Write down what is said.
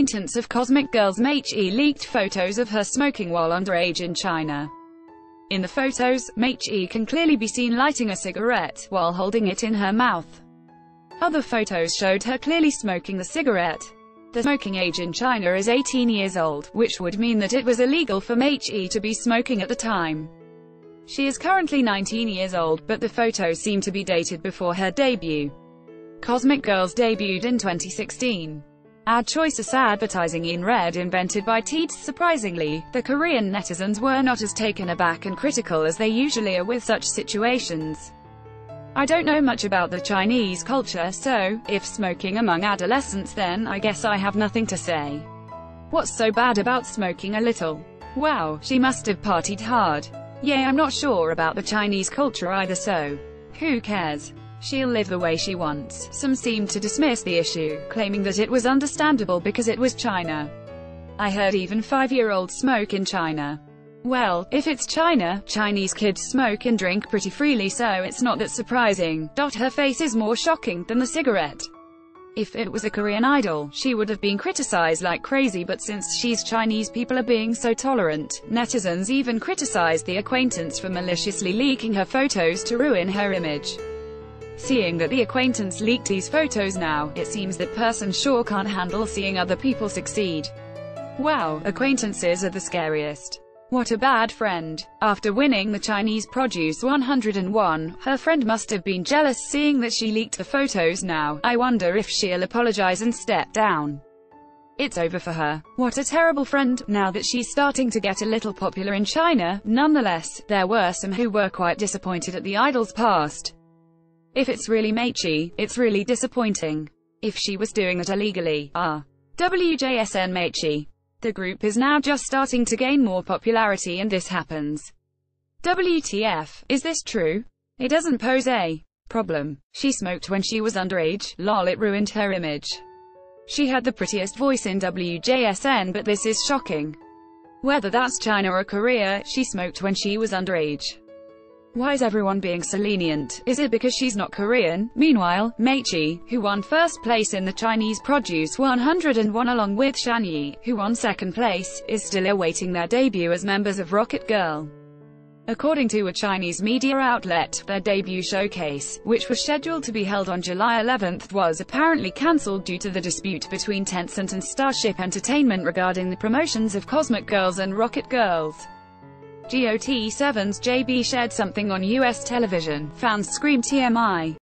acquaintance of Cosmic Girls Meiqi leaked photos of her smoking while underage in China. In the photos, Meiqi can clearly be seen lighting a cigarette, while holding it in her mouth. Other photos showed her clearly smoking the cigarette. The smoking age in China is 18 years old, which would mean that it was illegal for Meiqi to be smoking at the time. She is currently 19 years old, but the photos seem to be dated before her debut. Cosmic Girls debuted in 2016. Ad Choices advertising in red invented by Teads. Surprisingly, the Korean netizens were not as taken aback and critical as they usually are with such situations. I don't know much about the Chinese culture, so, if smoking among adolescents, then I guess I have nothing to say. What's so bad about smoking a little? Wow, she must have partied hard. Yeah, I'm not sure about the Chinese culture either, so who cares? She'll live the way she wants. Some seemed to dismiss the issue, claiming that it was understandable because it was China. I heard even 5-year-olds smoke in China. Well, if it's China, Chinese kids smoke and drink pretty freely, so it's not that surprising. Her face is more shocking than the cigarette. If it was a Korean idol, she would have been criticized like crazy, but since she's Chinese, people are being so tolerant. Netizens even criticized the acquaintance for maliciously leaking her photos to ruin her image. Seeing that the acquaintance leaked these photos now, it seems that person sure can't handle seeing other people succeed. Wow, acquaintances are the scariest. What a bad friend. After winning the Chinese Produce 101, her friend must have been jealous seeing that she leaked the photos now. I wonder if she'll apologize and step down. It's over for her. What a terrible friend. Now that she's starting to get a little popular in China, nonetheless, there were some who were quite disappointed at the idol's past. If it's really Meiqi, it's really disappointing. If she was doing that illegally, WJSN Meiqi. The group is now just starting to gain more popularity and this happens. WTF, is this true? It doesn't pose a problem. She smoked when she was underage, lol, it ruined her image. She had the prettiest voice in WJSN, but this is shocking. Whether that's China or Korea, she smoked when she was underage. Why is everyone being so lenient? Is it because she's not Korean? Meanwhile, Meiqi, who won first place in the Chinese Produce 101 along with Shan Yi, who won second place, is still awaiting their debut as members of Rocket Girl. According to a Chinese media outlet, their debut showcase, which was scheduled to be held on July 11th, was apparently cancelled due to the dispute between Tencent and Starship Entertainment regarding the promotions of Cosmic Girls and Rocket Girls. GOT7's JB shared something on US television, fans scream TMI.